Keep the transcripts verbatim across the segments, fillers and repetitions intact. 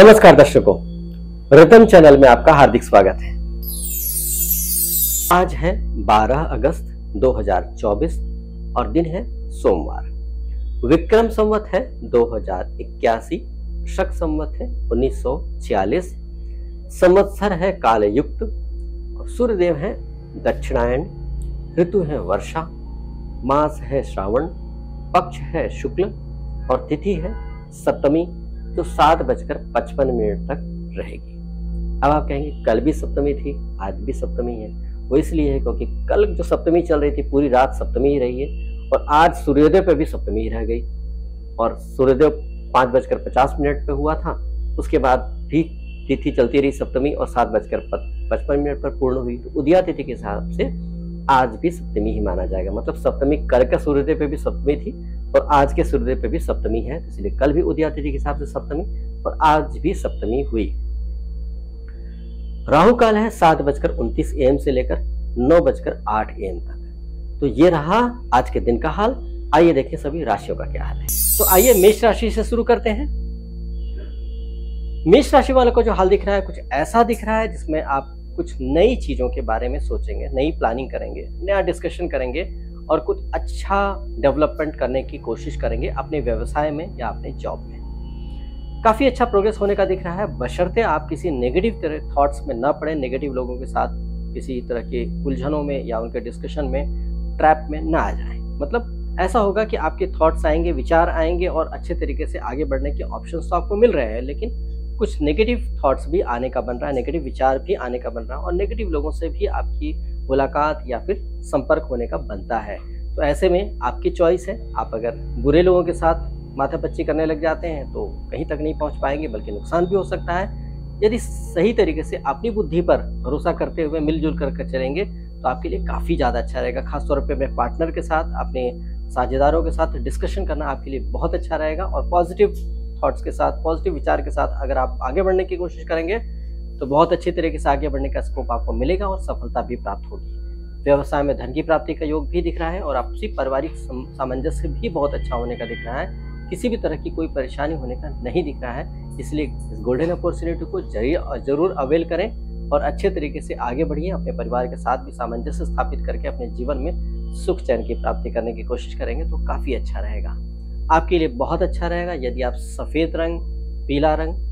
नमस्कार दर्शकों, रितम चैनल में आपका हार्दिक स्वागत है। आज है बारह अगस्त दो हज़ार चौबीस और दिन है सोमवार। विक्रम संवत है दो हज़ार इक्यासी, शक संवत है उन्नीस सौ छियालीस, संवत्सर है कालयुक्त और सूर्यदेव है दक्षिणायन। ऋतु है वर्षा, मास है श्रावण, पक्ष है शुक्ल और तिथि है सप्तमी, तो सात बजकर पचपन मिनट तक रहेगी। अब आप कहेंगे कल भी सप्तमी थी, आज भी सप्तमी है। वो इसलिए है क्योंकि कल जो सप्तमी चल रही थी पूरी रात सप्तमी ही रही है और आज सूर्योदय पे भी सप्तमी ही रह गई। और सूर्योदय पाँच बजकर पचास मिनट पे हुआ था, उसके बाद भी तिथि चलती रही सप्तमी और सात बजकर पचपन मिनट पर पूर्ण हुई। तो उदया तिथि के हिसाब से आज भी सप्तमी ही माना जाएगा। मतलब सप्तमी कल के सूर्योदय पे भी सप्तमी थी और आज के सूर्योदय पे भी सप्तमी है, इसलिए कल भी उदया तिथि के हिसाब से सप्तमी और आज भी सप्तमी हुई। राहु काल है सात बजकर उनतीस एम से लेकर नौ बजकर आठ एम तक। तो ये रहा आज के दिन का हाल। आइए देखें सभी राशियों का क्या हाल है। तो आइए मेष राशि से शुरू करते हैं। मेष राशि वालों को जो हाल दिख रहा है कुछ ऐसा दिख रहा है जिसमें आप कुछ नई चीज़ों के बारे में सोचेंगे, नई प्लानिंग करेंगे, नया डिस्कशन करेंगे और कुछ अच्छा डेवलपमेंट करने की कोशिश करेंगे अपने व्यवसाय में या अपने जॉब में। काफ़ी अच्छा प्रोग्रेस होने का दिख रहा है, बशर्ते आप किसी नेगेटिव तरह थॉट्स में ना पड़े, नेगेटिव लोगों के साथ किसी तरह के उलझनों में या उनके डिस्कशन में, ट्रैप में ना आ जाए। मतलब ऐसा होगा कि आपके थॉट्स आएंगे, विचार आएंगे और अच्छे तरीके से आगे बढ़ने के ऑप्शंस तो आपको मिल रहे हैं, लेकिन कुछ नेगेटिव थॉट्स भी आने का बन रहा है, नेगेटिव विचार भी आने का बन रहा है और नेगेटिव लोगों से भी आपकी मुलाकात या फिर संपर्क होने का बनता है। तो ऐसे में आपकी चॉइस है, आप अगर बुरे लोगों के साथ माथापच्ची करने लग जाते हैं तो कहीं तक नहीं पहुंच पाएंगे, बल्कि नुकसान भी हो सकता है। यदि सही तरीके से अपनी बुद्धि पर भरोसा करते हुए मिलजुल कर चलेंगे तो आपके लिए काफ़ी ज़्यादा अच्छा रहेगा। खासतौर पर अपने पार्टनर के साथ, अपने साझेदारों के साथ डिस्कशन करना आपके लिए बहुत अच्छा रहेगा और पॉजिटिव थॉट्स के साथ, पॉजिटिव विचार के साथ अगर आप आगे बढ़ने की कोशिश करेंगे तो बहुत अच्छे तरीके से आगे बढ़ने का स्कोप आपको मिलेगा और सफलता भी प्राप्त होगी। व्यवसाय में धन की प्राप्ति का योग भी दिख रहा है और आपसी पारिवारिक सामंजस्य भी बहुत अच्छा होने का दिख रहा है। किसी भी तरह की कोई परेशानी होने का नहीं दिख रहा है, इसलिए इस गोल्डन अपॉर्चुनिटी को जरूर अवेल करें और अच्छे तरीके से आगे बढ़िए। अपने परिवार के साथ भी सामंजस्य स्थापित करके अपने जीवन में सुख चैन की प्राप्ति करने की कोशिश करेंगे तो काफ़ी अच्छा रहेगा, आपके लिए बहुत अच्छा रहेगा। यदि आप सफ़ेद रंग, पीला रंग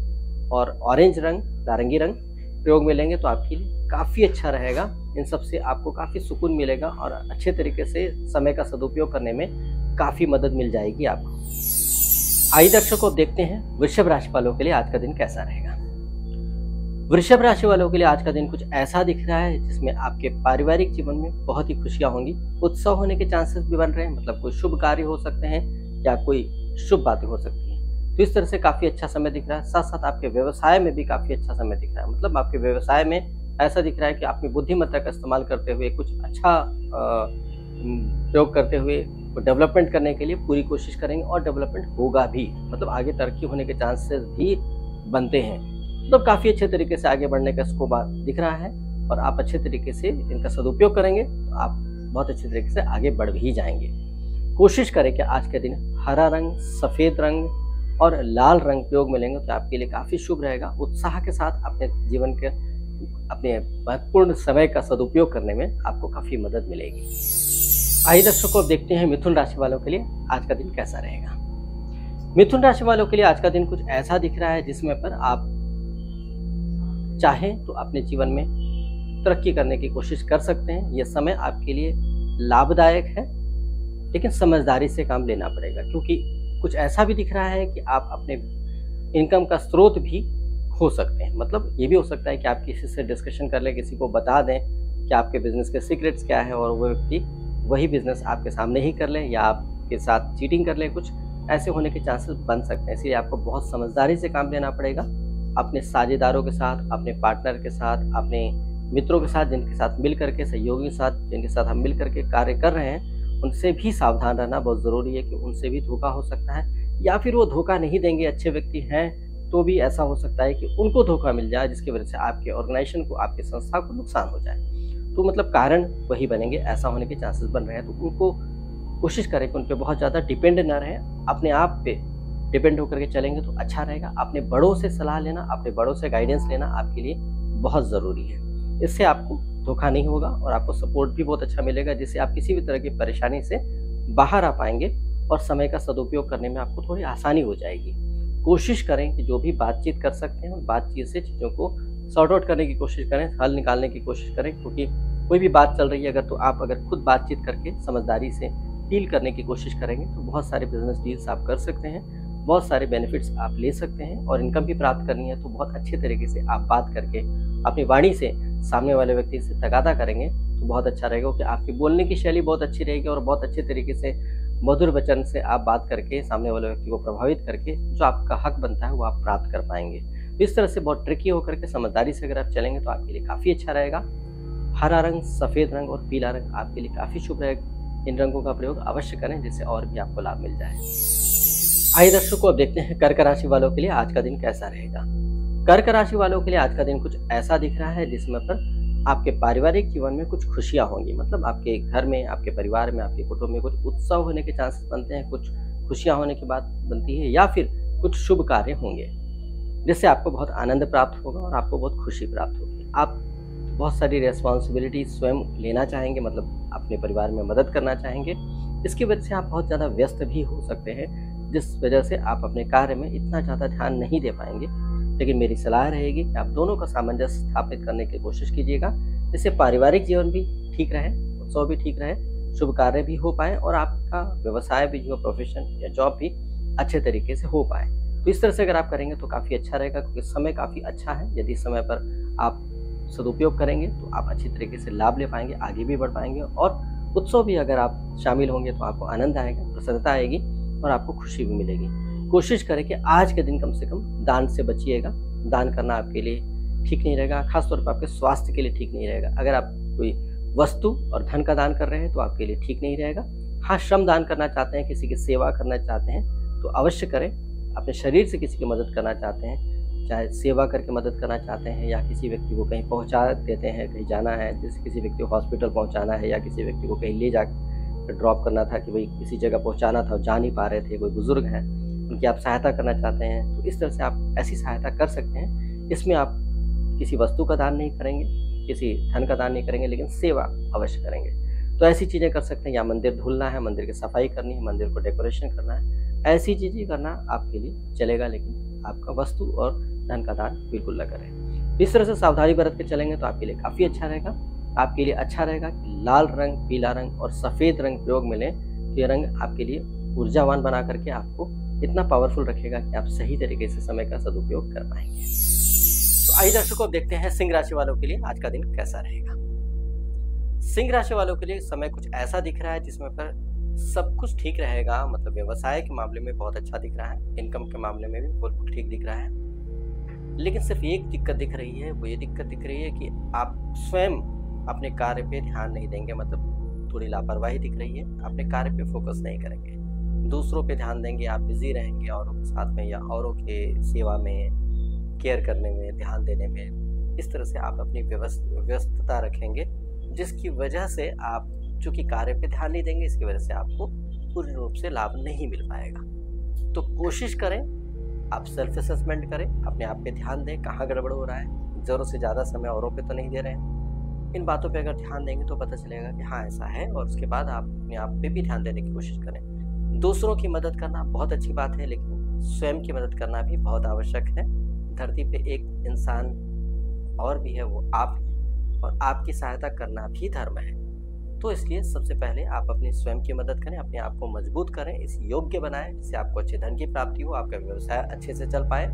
और ऑरेंज रंग, नारंगी रंग प्रयोग में लेंगे तो आपके लिए काफ़ी अच्छा रहेगा। इन सब से आपको काफ़ी सुकून मिलेगा और अच्छे तरीके से समय का सदुपयोग करने में काफ़ी मदद मिल जाएगी आपको। आइए दर्शकों देखते हैं वृषभ राशि वालों के लिए आज का दिन कैसा रहेगा। वृषभ राशि वालों के लिए आज का दिन कुछ ऐसा दिख रहा है जिसमें आपके पारिवारिक जीवन में बहुत ही खुशियाँ होंगी, उत्सव होने के चांसेस भी बन रहे हैं। मतलब कोई शुभ कार्य हो सकते हैं या कोई शुभ बातें हो सकती हैं, तो इस तरह से काफ़ी अच्छा समय दिख रहा है। साथ साथ आपके व्यवसाय में भी काफ़ी अच्छा समय दिख रहा है। मतलब आपके व्यवसाय में ऐसा दिख रहा है कि आपकी बुद्धिमत्ता का इस्तेमाल करते हुए कुछ अच्छा प्रयोग करते हुए डेवलपमेंट करने के लिए पूरी कोशिश करेंगे और डेवलपमेंट होगा भी। मतलब आगे तरक्की होने के चांसेस भी बनते हैं। मतलब काफ़ी अच्छे तरीके से आगे बढ़ने का स्कोप दिख रहा है और आप अच्छे तरीके से इनका सदुपयोग करेंगे तो आप बहुत अच्छे तरीके से आगे बढ़ भी जाएंगे। कोशिश करें कि आज के दिन हरा रंग, सफ़ेद रंग और लाल रंग प्रयोग में लेंगे तो आपके लिए काफ़ी शुभ रहेगा। उत्साह के साथ अपने जीवन के अपने महत्वपूर्ण समय का सदुपयोग करने में आपको काफ़ी मदद मिलेगी। आइए दर्शकों अब देखते हैं मिथुन राशि वालों के लिए आज का दिन कैसा रहेगा। मिथुन राशि वालों के लिए आज का दिन कुछ ऐसा दिख रहा है जिसमें पर आप चाहें तो अपने जीवन में तरक्की करने की कोशिश कर सकते हैं। यह समय आपके लिए लाभदायक है, लेकिन समझदारी से काम लेना पड़ेगा क्योंकि कुछ ऐसा भी दिख रहा है कि आप अपने इनकम का स्रोत भी खो सकते हैं। मतलब ये भी हो सकता है कि आप किसी से डिस्कशन कर लें, किसी को बता दें कि आपके बिज़नेस के सीक्रेट्स क्या है और वो व्यक्ति वही बिज़नेस आपके सामने ही कर लें या आपके साथ चीटिंग कर लें। कुछ ऐसे होने के चांसेस बन सकते हैं, इसलिए आपको बहुत समझदारी से काम लेना पड़ेगा। अपने साझेदारों के साथ, अपने पार्टनर के साथ, अपने मित्रों के साथ, जिनके साथ मिल करके, सहयोगियों के साथ जिनके साथ हम मिल करके कार्य कर रहे हैं, उनसे भी सावधान रहना बहुत ज़रूरी है कि उनसे भी धोखा हो सकता है या फिर वो धोखा नहीं देंगे। अच्छे व्यक्ति हैं तो भी ऐसा हो सकता है कि उनको धोखा मिल जाए जिसकी वजह से आपके ऑर्गेनाइजेशन को, आपके संस्था को नुकसान हो जाए। तो मतलब कारण वही बनेंगे, ऐसा होने के चांसेस बन रहे हैं। तो उनको कोशिश करें कि उन पर बहुत ज़्यादा डिपेंड ना रहें, अपने आप पे डिपेंड होकर के चलेंगे तो अच्छा रहेगा। अपने बड़ों से सलाह लेना, अपने बड़ों से गाइडेंस लेना आपके लिए बहुत ज़रूरी है। इससे आपको धोखा नहीं होगा और आपको सपोर्ट भी बहुत अच्छा मिलेगा, जिससे आप किसी भी तरह की परेशानी से बाहर आ पाएंगे और समय का सदुपयोग करने में आपको थोड़ी आसानी हो जाएगी। कोशिश करें कि जो भी बातचीत कर सकते हैं बातचीत से चीज़ों को सॉर्ट आउट करने की कोशिश करें, हल निकालने की कोशिश करें, क्योंकि कोई भी बात चल रही है अगर तो आप अगर खुद बातचीत करके समझदारी से डील करने की कोशिश करेंगे तो बहुत सारे बिजनेस डील्स आप कर सकते हैं, बहुत सारे बेनिफिट्स आप ले सकते हैं और इनकम भी प्राप्त करनी है तो बहुत अच्छे तरीके से आप बात करके अपनी वाणी से सामने वाले व्यक्ति से तगादा करेंगे तो बहुत अच्छा रहेगा कि आपकी बोलने की शैली बहुत अच्छी रहेगी और बहुत अच्छे तरीके से मधुर वचन से आप बात करके सामने वाले व्यक्ति को प्रभावित करके जो आपका हक बनता है वो आप प्राप्त कर पाएंगे। इस तरह से बहुत ट्रिकी होकर के समझदारी से अगर आप चलेंगे तो आपके लिए काफ़ी अच्छा रहेगा। हरा रंग, सफ़ेद रंग और पीला रंग आपके लिए काफ़ी शुभ रहेगा। इन रंगों का प्रयोग अवश्य करें जिससे और भी आपको लाभ मिल जाए। आइए दर्शकों, अब देखते हैं कर्क राशि वालों के लिए आज का दिन कैसा रहेगा। कर्क राशि वालों के लिए आज का दिन कुछ ऐसा दिख रहा है जिसमें पर आपके पारिवारिक जीवन में कुछ खुशियां होंगी, मतलब आपके घर में, आपके परिवार में, आपके कुटुंब में कुछ उत्सव होने के चांसेस बनते हैं, कुछ खुशियां होने की बात बनती है या फिर कुछ शुभ कार्य होंगे जिससे आपको बहुत आनंद प्राप्त होगा और आपको बहुत खुशी प्राप्त होगी। आप बहुत सारी रेस्पॉन्सिबिलिटी स्वयं लेना चाहेंगे, मतलब अपने परिवार में मदद करना चाहेंगे, इसकी वजह से आप बहुत ज़्यादा व्यस्त भी हो सकते हैं जिस वजह से आप अपने कार्य में इतना ज़्यादा ध्यान नहीं दे पाएंगे। लेकिन मेरी सलाह रहेगी कि आप दोनों का सामंजस्य स्थापित करने की कोशिश कीजिएगा जिससे पारिवारिक जीवन भी ठीक रहे, उत्सव भी ठीक रहे, शुभ कार्य भी हो पाए और आपका व्यवसाय भी जो प्रोफेशन या जॉब भी अच्छे तरीके से हो पाए। तो इस तरह से अगर आप करेंगे तो काफ़ी अच्छा रहेगा, क्योंकि समय काफ़ी अच्छा है। यदि समय पर आप सदुपयोग करेंगे तो आप अच्छी तरीके से लाभ ले पाएंगे, आगे भी बढ़ पाएंगे और उत्सव भी अगर आप शामिल होंगे तो आपको आनंद आएगा, प्रसन्नता आएगी और आपको खुशी भी मिलेगी। कोशिश करें कि आज के दिन कम से कम दान से बचिएगा। दान करना आपके लिए ठीक नहीं रहेगा, खासतौर पर आपके स्वास्थ्य के लिए ठीक नहीं रहेगा। अगर आप कोई वस्तु और धन का दान कर रहे हैं तो आपके लिए ठीक नहीं रहेगा। हाँ, श्रम दान करना चाहते हैं, किसी की सेवा करना चाहते हैं तो अवश्य करें। अपने शरीर से किसी की मदद करना चाहते हैं, चाहे सेवा करके मदद करना चाहते हैं या किसी व्यक्ति को कहीं पहुंचा देते हैं, कहीं जाना है, जैसे किसी व्यक्ति को हॉस्पिटल पहुंचाना है या किसी व्यक्ति को कहीं ले जा ड्रॉप करना था कि भाई किसी जगह पहुंचाना था और जा नहीं पा रहे थे, कोई बुजुर्ग हैं उनकी आप सहायता करना चाहते हैं, तो इस तरह से आप ऐसी सहायता कर सकते हैं। इसमें आप किसी वस्तु का दान नहीं करेंगे, किसी धन का दान नहीं करेंगे, लेकिन सेवा अवश्य करेंगे। तो ऐसी चीज़ें कर सकते हैं, या मंदिर धुलना है, मंदिर की सफाई करनी है, मंदिर को डेकोरेशन करना है, ऐसी चीज़ें करना आपके लिए चलेगा। लेकिन आपका वस्तु और धन का दान बिल्कुल न करें। इस तरह से सावधानी बरत के चलेंगे तो आपके लिए काफ़ी अच्छा रहेगा। आपके लिए अच्छा रहेगा कि लाल रंग, पीला रंग और सफ़ेद रंग प्रयोग में लें तो ये रंग आपके लिए ऊर्जावान बना करके आपको इतना पावरफुल रखेगा कि आप सही तरीके से समय का सदुपयोग कर पाएंगे। तो आइए दर्शकों, देखते हैं सिंह राशि वालों के लिए आज का दिन कैसा रहेगा। सिंह राशि वालों के लिए समय कुछ ऐसा दिख रहा है जिसमें पर सब कुछ ठीक रहेगा, मतलब व्यवसाय के मामले में बहुत अच्छा दिख रहा है, इनकम के मामले में भी बिल्कुल ठीक दिख रहा है। लेकिन सिर्फ एक दिक्कत दिख रही है, वो ये दिक्कत दिख रही है कि आप स्वयं अपने कार्य पे ध्यान नहीं देंगे, मतलब थोड़ी लापरवाही दिख रही है। अपने कार्य पे फोकस नहीं करेंगे, दूसरों पे ध्यान देंगे, आप बिजी रहेंगे औरों के साथ में या औरों के सेवा में, केयर करने में, ध्यान देने में। इस तरह से आप अपनी व्यस्तता रखेंगे जिसकी वजह से आप चूँकि कार्य पे ध्यान नहीं देंगे, इसकी वजह से आपको पूर्ण रूप से लाभ नहीं मिल पाएगा। तो कोशिश करें आप सेल्फ असेसमेंट करें, अपने आप पे ध्यान दें, कहाँ गड़बड़ हो रहा है, ज़रूरत से ज़्यादा समय औरों पे तो नहीं दे रहे हैं। इन बातों पे अगर ध्यान देंगे तो पता चलेगा कि हाँ ऐसा है, और उसके बाद आप अपने आप पे भी ध्यान देने की कोशिश करें। दूसरों की मदद करना बहुत अच्छी बात है, लेकिन स्वयं की मदद करना भी बहुत आवश्यक है। धरती पर एक इंसान और भी है, वो आप है, और आपकी सहायता करना भी धर्म है। तो इसलिए सबसे पहले आप अपने स्वयं की मदद करें, अपने आप को मजबूत करें, इस योग्य बनाएं जिससे आपको अच्छे धन की प्राप्ति हो, आपका व्यवसाय अच्छे से चल पाए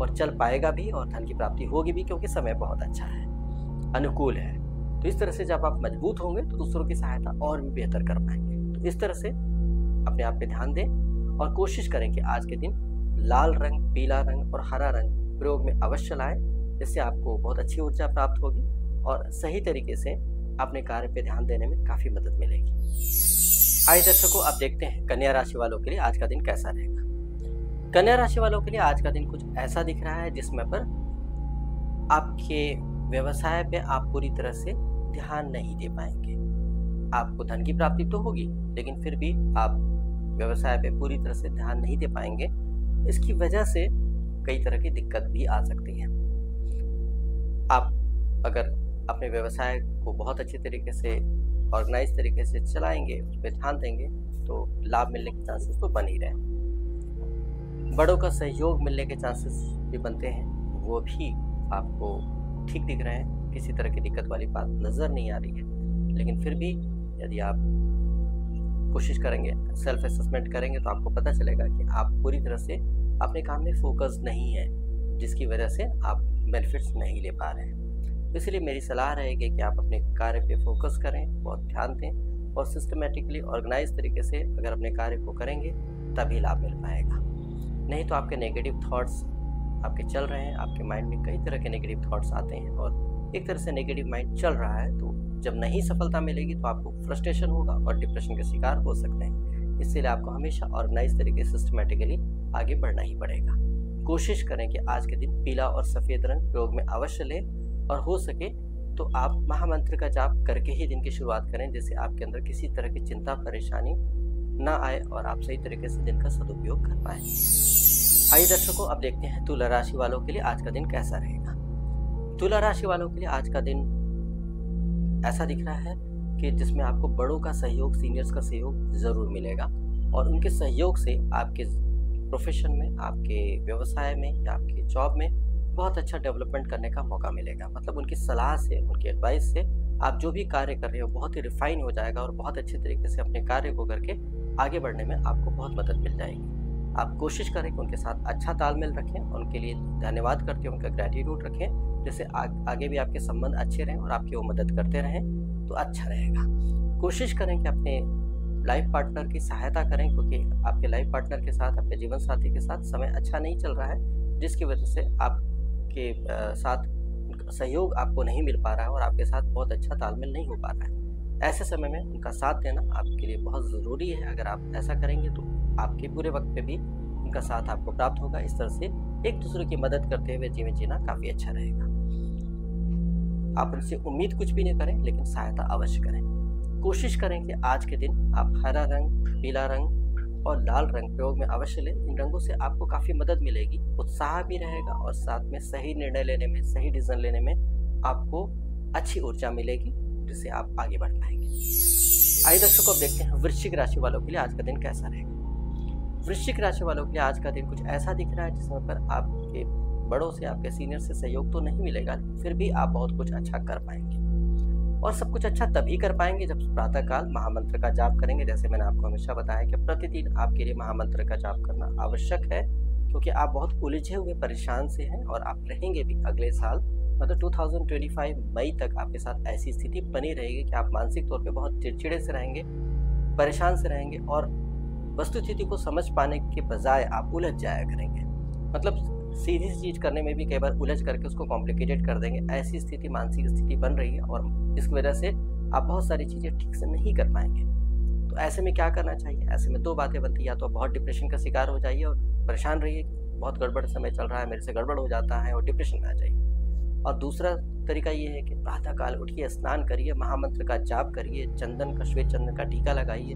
और चल पाएगा भी और धन की प्राप्ति होगी भी, क्योंकि समय बहुत अच्छा है, अनुकूल है। तो इस तरह से जब आप मजबूत होंगे तो दूसरों की सहायता और भी बेहतर कर पाएंगे। तो इस तरह से अपने आप पर ध्यान दें और कोशिश करें कि आज के दिन लाल रंग, पीला रंग और हरा रंग प्रयोग में अवश्य लाएँ, जिससे आपको बहुत अच्छी ऊर्जा प्राप्त होगी और सही तरीके से अपने कार्य पे ध्यान देने में काफ़ी मदद मिलेगी। आइए दर्शकों, अब देखते हैं कन्या राशि वालों के लिए आज का दिन कैसा रहेगा। कन्या राशि वालों के लिए आज का दिन कुछ ऐसा दिख रहा है जिसमें पर आपके व्यवसाय पे आप पूरी तरह से ध्यान नहीं दे पाएंगे। आपको धन की प्राप्ति तो होगी, लेकिन फिर भी आप व्यवसाय पे पूरी तरह से ध्यान नहीं दे पाएंगे इसकी वजह से कई तरह की दिक्कत भी आ सकती हैं। आप अगर अपने व्यवसाय को बहुत अच्छे तरीके से ऑर्गेनाइज तरीके से चलाएंगे, उस पर ध्यान देंगे तो लाभ मिलने के चांसेस तो बन ही रहे हैं। बड़ों का सहयोग मिलने के चांसेस भी बनते हैं, वो भी आपको ठीक दिख रहे हैं, किसी तरह की दिक्कत वाली बात नज़र नहीं आ रही है। लेकिन फिर भी यदि आप कोशिश करेंगे, सेल्फ असेसमेंट करेंगे तो आपको पता चलेगा कि आप पूरी तरह से अपने काम में फोकस नहीं है, जिसकी वजह से आप बेनिफिट्स नहीं ले पा रहे हैं। तो इसलिए मेरी सलाह रहेगी कि आप अपने कार्य पे फोकस करें, बहुत ध्यान दें और सिस्टमेटिकली ऑर्गेनाइज तरीके से अगर अपने कार्य को करेंगे तभी लाभ मिल पाएगा। नहीं तो आपके नेगेटिव थाट्स आपके चल रहे हैं, आपके माइंड में कई तरह के नेगेटिव थाट्स आते हैं और एक तरह से नेगेटिव माइंड चल रहा है, तो जब नहीं सफलता मिलेगी तो आपको फ्रस्ट्रेशन होगा और डिप्रेशन के शिकार हो सकते हैं। इसलिए आपको हमेशा ऑर्गेनाइज तरीके से सिस्टमेटिकली आगे बढ़ना ही पड़ेगा। कोशिश करें कि आज के दिन पीला और सफ़ेद रंग प्रयोग में अवश्य लें और हो सके तो आप महामंत्र का जाप करके ही दिन की शुरुआत करें, जिससे आपके अंदर किसी तरह की चिंता परेशानी ना आए और आप सही तरीके से दिन का सदुपयोग कर पाएँ। आइए दर्शकों, अब देखते हैं तुला राशि वालों के लिए आज का दिन कैसा रहेगा। तुला राशि वालों के लिए आज का दिन ऐसा दिख रहा है कि जिसमें आपको बड़ों का सहयोग, सीनियर्स का सहयोग ज़रूर मिलेगा और उनके सहयोग से आपके प्रोफेशन में, आपके व्यवसाय में या आपके जॉब में बहुत अच्छा डेवलपमेंट करने का मौका मिलेगा। मतलब उनकी सलाह से, उनकी एडवाइस से आप जो भी कार्य कर रहे हो बहुत ही रिफाइन हो जाएगा और बहुत अच्छे तरीके से अपने कार्य को करके आगे बढ़ने में आपको बहुत मदद मिल जाएगी। आप कोशिश करें कि उनके साथ अच्छा तालमेल रखें, उनके लिए धन्यवाद करते हुए उनका ग्रैटिट्यूड रखें, जैसे आ, आगे भी आपके संबंध अच्छे रहें और आपकी वो मदद करते रहें तो अच्छा रहेगा। कोशिश करें कि अपने लाइफ पार्टनर की सहायता करें, क्योंकि आपके लाइफ पार्टनर के साथ, आपके जीवन साथी के साथ समय अच्छा नहीं चल रहा है, जिसकी वजह से आपके साथ सहयोग आपको नहीं मिल पा रहा है और आपके साथ बहुत अच्छा तालमेल नहीं हो पा रहा है। ऐसे समय में उनका साथ देना आपके लिए बहुत ज़रूरी है। अगर आप ऐसा करेंगे तो आपके पूरे वक्त पे भी उनका साथ आपको प्राप्त होगा। इस तरह से एक दूसरे की मदद करते हुए जीवन जीना काफ़ी अच्छा रहेगा। आप उनसे उम्मीद कुछ भी नहीं करें, लेकिन सहायता अवश्य करें। कोशिश करें कि आज के दिन आप हरा रंग, पीला रंग और लाल रंग प्रयोग में अवश्य लें। इन रंगों से आपको काफ़ी मदद मिलेगी, उत्साह भी रहेगा और साथ में सही निर्णय लेने में, सही डिसीजन लेने में आपको अच्छी ऊर्जा मिलेगी, जिससे आप आगे बढ़ पाएंगे। आइए दर्शकों, अब देखते हैं वृश्चिक राशि वालों के लिए आज का दिन कैसा रहेगा। वृश्चिक राशि वालों के लिए आज का दिन कुछ ऐसा दिख रहा है जिसमें पर आपके बड़ों से, आपके सीनियर से सहयोग तो नहीं मिलेगा, फिर भी आप बहुत कुछ अच्छा कर पाएंगे और सब कुछ अच्छा तभी कर पाएंगे जब प्रातःकाल महामंत्र का जाप करेंगे। जैसे मैंने आपको हमेशा बताया कि प्रतिदिन आपके लिए महामंत्र का जाप करना आवश्यक है, क्योंकि आप बहुत उलझे हुए, परेशान से हैं और आप रहेंगे भी अगले साल, मतलब दो हज़ार पच्चीस मई तक आपके साथ ऐसी स्थिति बनी रहेगी कि आप मानसिक तौर पे बहुत चिड़चिड़े से रहेंगे, परेशान से रहेंगे और वस्तुस्थिति को समझ पाने के बजाय आप उलझ जाया करेंगे। मतलब सीधी सी चीज़ करने में भी कई बार उलझ करके उसको कॉम्प्लिकेटेड कर देंगे। ऐसी स्थिति, मानसिक स्थिति बन रही है और इसकी वजह से आप बहुत सारी चीज़ें ठीक से नहीं कर पाएंगे। तो ऐसे में क्या करना चाहिए? ऐसे में दो बातें बनती हैं, या तो बहुत डिप्रेशन का शिकार हो जाइए और परेशान रहिए, बहुत गड़बड़ समय चल रहा है, मेरे से गड़बड़ हो जाता है और डिप्रेशन में आ जाइए। और दूसरा तरीका ये है कि प्रातःकाल उठिए, स्नान करिए, महामंत्र का जाप करिए, चंदन का, श्वेत चंदन का टीका लगाइए,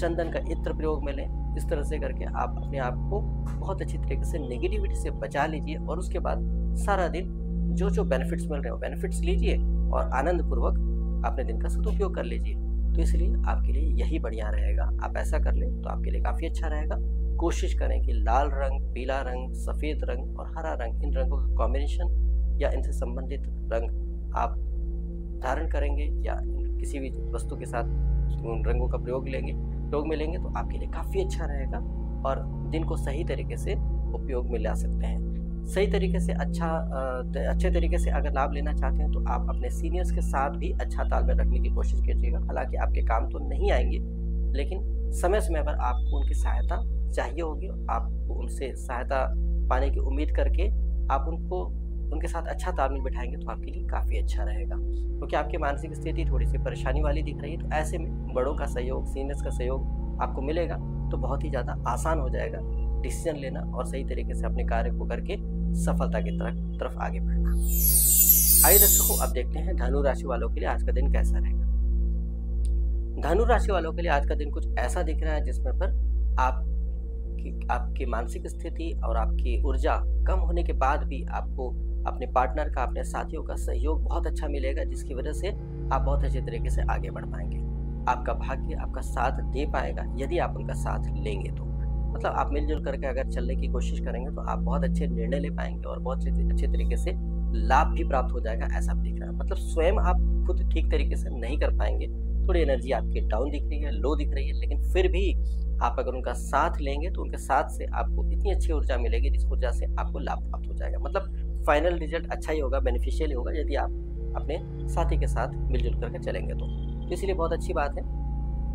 चंदन का इत्र प्रयोग में लें। इस तरह से करके आप अपने आप को बहुत अच्छी तरीके से नेगेटिविटी से बचा लीजिए और उसके बाद सारा दिन जो जो बेनिफिट्स मिल रहे हो बेनिफिट्स लीजिए और आनंदपूर्वक अपने दिन का सदुपयोग कर लीजिए। तो इसलिए आपके लिए यही बढ़िया रहेगा। आप ऐसा कर लें तो आपके लिए काफ़ी अच्छा रहेगा। कोशिश करें कि लाल रंग, पीला रंग, सफ़ेद रंग और हरा रंग, इन रंगों का कॉम्बिनेशन या इनसे संबंधित रंग आप धारण करेंगे या किसी भी वस्तु के साथ उन रंगों का प्रयोग लेंगे, प्रयोग में लेंगे तो आपके लिए काफ़ी अच्छा रहेगा और दिन को सही तरीके से उपयोग में ला सकते हैं। सही तरीके से अच्छा अच्छे तरीके से अगर लाभ लेना चाहते हैं तो आप अपने सीनियर्स के साथ भी अच्छा तालमेल रखने की कोशिश कीजिएगा। हालांकि आपके काम तो नहीं आएंगे, लेकिन समय समय पर आपको उनकी सहायता चाहिए होगी। आपको उनसे सहायता पाने की उम्मीद करके आप उनको उनके साथ अच्छा तालमेल बिठाएंगे तो आपके लिए काफ़ी अच्छा रहेगा, क्योंकि आपकी मानसिक स्थिति थोड़ी सी परेशानी वाली दिख रही है। तो ऐसे में बड़ों का सहयोग, सीनियर्स का सहयोग आपको मिलेगा तो बहुत ही ज़्यादा आसान हो जाएगा डिसीजन लेना और सही तरीके से अपने कार्य को करके सफलता की तरफ तरफ आगे बढ़ना। आइए दर्शकों, अब देखते हैं धनु राशि वालों के लिए आज का दिन कैसा रहेगा। धनु राशि वालों के लिए आज का दिन कुछ ऐसा दिख रहा है जिसमें पर आप कि आपकी मानसिक स्थिति और आपकी ऊर्जा कम होने के बाद भी आपको अपने पार्टनर का, अपने साथियों का सहयोग बहुत अच्छा मिलेगा, जिसकी वजह से आप बहुत अच्छे तरीके से आगे बढ़ पाएंगे। आपका भाग्य आपका साथ दे पाएगा यदि आप उनका साथ लेंगे तो, मतलब आप मिलजुल करके अगर चलने की कोशिश करेंगे तो आप बहुत अच्छे निर्णय ले पाएंगे और बहुत अच्छे तरीके से लाभ भी प्राप्त हो जाएगा, ऐसा आप दिख रहा है। मतलब स्वयं आप खुद ठीक तरीके से नहीं कर पाएंगे, थोड़ी एनर्जी आपकी डाउन दिख रही है, लो दिख रही है, लेकिन फिर भी आप अगर उनका साथ लेंगे तो उनके साथ से आपको इतनी अच्छी ऊर्जा मिलेगी जिस ऊर्जा से आपको लाभ प्राप्त हो जाएगा। मतलब फाइनल रिजल्ट अच्छा ही होगा, बेनिफिशियल ही होगा यदि आप अपने साथी के साथ मिलजुल करके चलेंगे तो, तो इसलिए बहुत अच्छी बात है।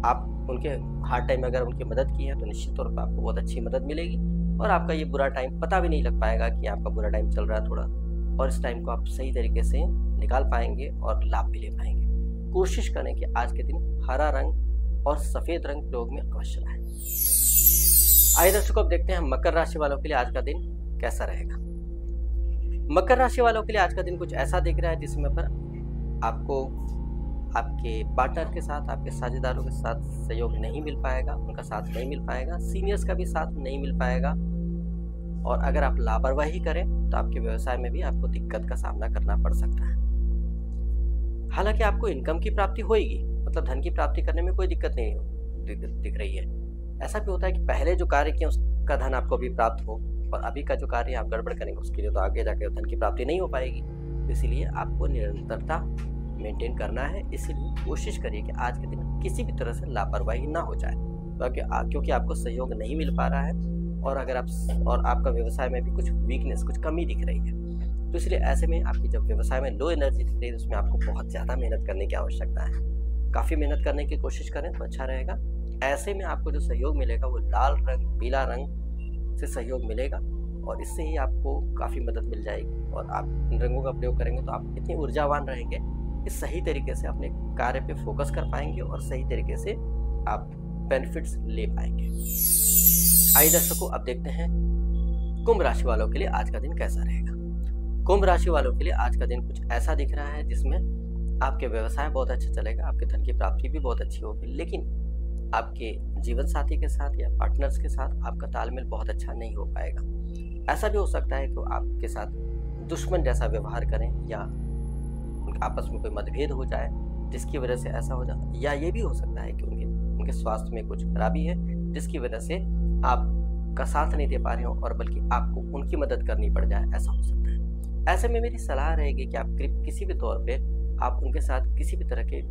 आप उनके हार्ड टाइम में अगर उनकी मदद की है तो निश्चित तौर पर आपको बहुत अच्छी मदद मिलेगी और आपका ये बुरा टाइम पता भी नहीं लग पाएगा कि आपका बुरा टाइम चल रहा है थोड़ा, और इस टाइम को आप सही तरीके से निकाल पाएंगे और लाभ भी ले पाएंगे। कोशिश करें कि आज के दिन हरा रंग और सफ़ेद रंग प्रयोग में अवश्य लाएं। आइए दर्शकों, अब देखते हैं मकर राशि वालों के लिए आज का दिन कैसा रहेगा। मकर राशि वालों के लिए आज का दिन कुछ ऐसा दिख रहा है जिसमें पर आपको आपके पार्टनर के साथ, आपके साझेदारों के साथ सहयोग नहीं मिल पाएगा, उनका साथ नहीं मिल पाएगा, सीनियर्स का भी साथ नहीं मिल पाएगा, और अगर आप लापरवाही करें तो आपके व्यवसाय में भी आपको दिक्कत का सामना करना पड़ सकता है। हालांकि आपको इनकम की प्राप्ति होगी, मतलब धन की प्राप्ति करने में कोई दिक्कत नहीं हो दिख रही है। ऐसा भी होता है कि पहले जो कार्य किया उसका धन आपको अभी प्राप्त हो और अभी का जो कार्य आप गड़बड़ करेंगे उसके लिए तो आगे जाकर धन की प्राप्ति नहीं हो पाएगी। इसलिए आपको निरंतरता मेंटेन करना है, इसीलिए कोशिश करिए कि आज के दिन किसी भी तरह से लापरवाही ना हो जाए, क्योंकि आपको सहयोग नहीं मिल पा रहा है और अगर आप और आपका व्यवसाय में भी कुछ वीकनेस, कुछ कमी दिख रही है, तो इसलिए ऐसे में आपकी जब व्यवसाय में लो एनर्जी दिख रही है उसमें आपको बहुत ज़्यादा मेहनत करने की आवश्यकता है। काफ़ी मेहनत करने की कोशिश करें तो अच्छा रहेगा। ऐसे में आपको जो सहयोग मिलेगा वो लाल रंग, पीला रंग से सहयोग मिलेगा और इससे ही आपको काफ़ी मदद मिल जाएगी और आप इन रंगों का प्रयोग करेंगे तो आप इतने ऊर्जावान रहेंगे कि सही तरीके से अपने कार्य पर फोकस कर पाएंगे और सही तरीके से आप बेनिफिट्स ले पाएंगे। आइए दर्शकों, अब देखते हैं कुंभ राशि वालों के लिए आज का दिन कैसा रहेगा। कुंभ राशि वालों के लिए आज का दिन कुछ ऐसा दिख रहा है जिसमें आपके व्यवसाय बहुत अच्छा चलेगा, आपके धन की प्राप्ति भी बहुत अच्छी होगी, लेकिन आपके जीवन साथी के साथ या पार्टनर्स के साथ आपका तालमेल बहुत अच्छा नहीं हो पाएगा। ऐसा भी हो सकता है कि आपके साथ दुश्मन जैसा व्यवहार करें या आपस में कोई मतभेद हो जाए जिसकी वजह से ऐसा हो जाता है, या ये भी हो सकता है कि उनके उनके स्वास्थ्य में कुछ खराबी है जिसकी वजह से आपका साथ नहीं दे पा रहे हो और बल्कि आपको उनकी मदद करनी पड़ जाए, ऐसा हो सकता है। ऐसे में मेरी सलाह रहेगी कि आप किसी भी तौर पे आप उनके साथ किसी भी तरह के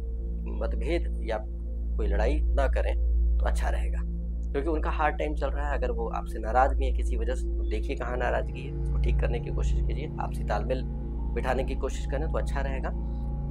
मतभेद या कोई लड़ाई ना करें तो अच्छा रहेगा, क्योंकि उनका हार्ड टाइम चल रहा है। अगर वो आपसे नाराज़ भी है किसी वजह से तो देखिए कहाँ नाराज़गी है, उसको ठीक करने की कोशिश कीजिए, आपसी तालमेल बिठाने की कोशिश करें तो अच्छा रहेगा।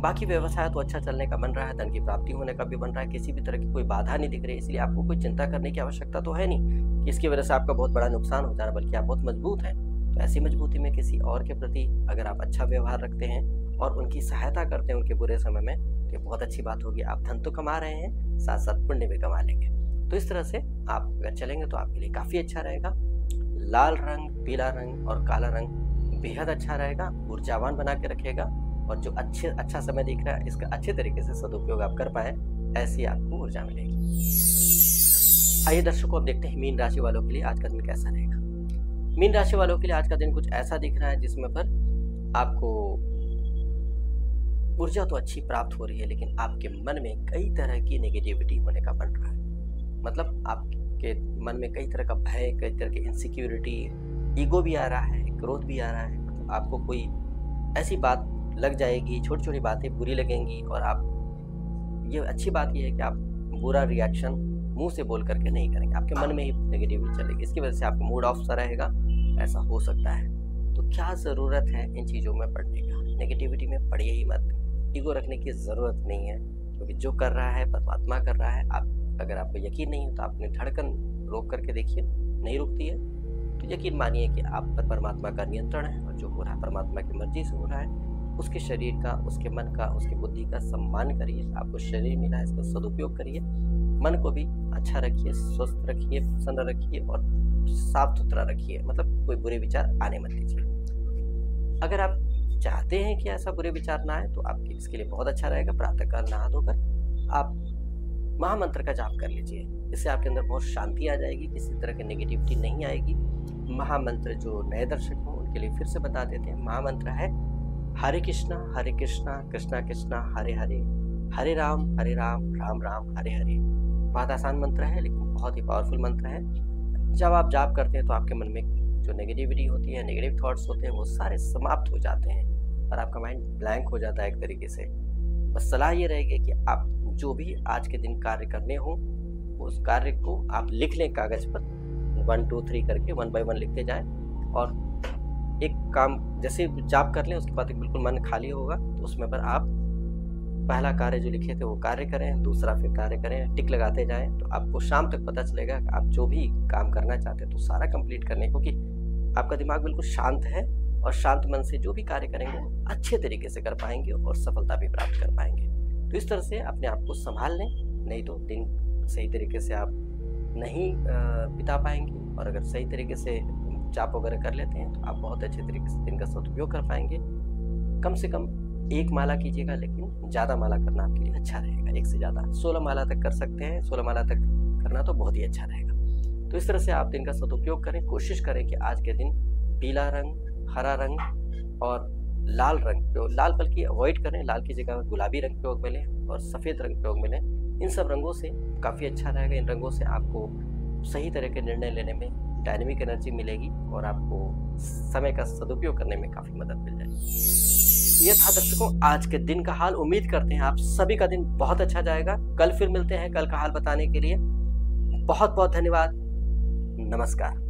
बाकी व्यवसाय तो अच्छा चलने का बन रहा है, धन की प्राप्ति होने का भी बन रहा है, किसी भी तरह की कोई बाधा नहीं दिख रही, इसलिए आपको कोई चिंता करने की आवश्यकता तो है नहीं कि इसकी वजह से आपका बहुत बड़ा नुकसान हो जा रहा है, बल्कि आप बहुत मजबूत हैं। तो ऐसी मजबूती में किसी और के प्रति अगर आप अच्छा व्यवहार रखते हैं और उनकी सहायता करते हैं उनके बुरे समय में तो ये बहुत अच्छी बात होगी। आप धन तो कमा रहे हैं, साथ साथ पुण्य भी कमा लेंगे। तो इस तरह से आप अगर चलेंगे तो आपके लिए काफ़ी अच्छा रहेगा। लाल रंग, पीला रंग और काला रंग बेहद अच्छा रहेगा, ऊर्जावान बना के रखेगा और जो अच्छे अच्छा समय दिख रहा है इसका अच्छे तरीके से सदुपयोग आप कर पाए, ऐसी आपको ऊर्जा मिलेगी। आइए दर्शकों, अब देखते हैं मीन राशि वालों के लिए आज का दिन कैसा रहेगा। मीन राशि वालों के लिए आज का दिन कुछ ऐसा दिख रहा है जिसमें पर आपको ऊर्जा तो अच्छी प्राप्त हो रही है लेकिन आपके मन में कई तरह की नेगेटिविटी होने का बन रहा है। मतलब आपके मन में कई तरह का भय, कई तरह की इनसिक्योरिटी, ईगो भी आ रहा है, क्रोध भी आ रहा है। मतलब आपको कोई ऐसी बात लग जाएगी, छोटी छोटी बातें बुरी लगेंगी और आप ये अच्छी बात यह है कि आप बुरा रिएक्शन मुंह से बोल करके नहीं करेंगे, आपके मन में ही नेगेटिविटी चलेगी, इसकी वजह से आपका मूड ऑफ सा रहेगा, ऐसा हो सकता है। तो क्या ज़रूरत है इन चीज़ों में पड़ने का, नेगेटिविटी में पड़िए ही मत, ईगो रखने की ज़रूरत नहीं है, क्योंकि जो कर रहा है परमात्मा कर रहा है। आप अगर आपको यकीन नहीं हो तो आपने धड़कन रोक करके देखिए, नहीं रुकती है तो यकीन मानिए कि आप पर परमात्मा का नियंत्रण है और जो हो रहा है परमात्मा की मर्जी से हो रहा है। उसके शरीर का, उसके मन का, उसकी बुद्धि का सम्मान करिए। आपको शरीर मिला है, इसका सदुपयोग करिए, मन को भी अच्छा रखिए, स्वस्थ रखिए, प्रसन्न रखिए और साफ सुथरा रखिए। मतलब कोई बुरे विचार आने मत दीजिए। अगर आप चाहते हैं कि ऐसा बुरे विचार ना आए तो आपके इसके लिए बहुत अच्छा रहेगा प्रातःकाल नहा धोकर आप महामंत्र का जाप कर लीजिए। इससे आपके अंदर बहुत शांति आ जाएगी, किसी तरह की नेगेटिविटी नहीं आएगी। महामंत्र जो नए दर्शक हों उनके लिए फिर से बता देते हैं, महामंत्र है हरे कृष्णा हरे कृष्णा कृष्णा कृष्णा हरे हरे, हरे राम हरे राम राम राम हरे हरे। बहुत आसान मंत्र है लेकिन बहुत ही पावरफुल मंत्र है। जब आप जाप करते हैं तो आपके मन में जो नेगेटिविटी होती है, नेगेटिव थॉट्स होते हैं, वो सारे समाप्त हो जाते हैं और आपका माइंड ब्लैंक हो जाता है एक तरीके से। बस सलाह ये रहेगी कि आप जो भी आज के दिन कार्य करने हो उस कार्य को आप लिख लें कागज़ पर, वन टू थ्री करके वन बाय वन लिखते जाएं। और एक काम जैसे जाप कर लें उसके बाद एक बिल्कुल मन खाली होगा तो उसमें पर आप पहला कार्य जो लिखे थे वो कार्य करें, दूसरा फिर कार्य करें, टिक लगाते जाएं। तो आपको शाम तक पता चलेगा कि आप जो भी काम करना चाहते हैं तो सारा कंप्लीट करने, क्योंकि आपका दिमाग बिल्कुल शांत है और शांत मन से जो भी कार्य करेंगे अच्छे तरीके से कर पाएंगे और सफलता भी प्राप्त कर पाएंगे। तो इस तरह से अपने आप को संभाल लें, नहीं तो दिन सही तरीके से आप नहीं बिता पाएंगे। और अगर सही तरीके से जाप वगैरह कर लेते हैं तो आप बहुत अच्छे तरीके से दिन का सदुपयोग कर पाएंगे। कम से कम एक माला कीजिएगा, लेकिन ज़्यादा माला करना आपके लिए अच्छा रहेगा, एक से ज़्यादा सोलह माला तक कर सकते हैं, सोलह माला तक करना तो बहुत ही अच्छा रहेगा। तो इस तरह से आप दिन का सदुपयोग करें, कोशिश करें कि आज के दिन पीला रंग, हरा रंग और लाल रंग, तो लाल बल्कि अवॉइड करें, लाल की जगह गुलाबी रंग प्रयोग में लें और सफ़ेद रंग प्रयोग में लें। इन सब रंगों से काफ़ी अच्छा रहेगा, इन रंगों से आपको सही तरह के निर्णय लेने में डायनेमिक एनर्जी मिलेगी और आपको समय का सदुपयोग करने में काफ़ी मदद मिल जाएगी। यह था दर्शकों आज के दिन का हाल। उम्मीद करते हैं आप सभी का दिन बहुत अच्छा जाएगा। कल फिर मिलते हैं, कल का हाल बताने के लिए बहुत बहुत धन्यवाद। नमस्कार।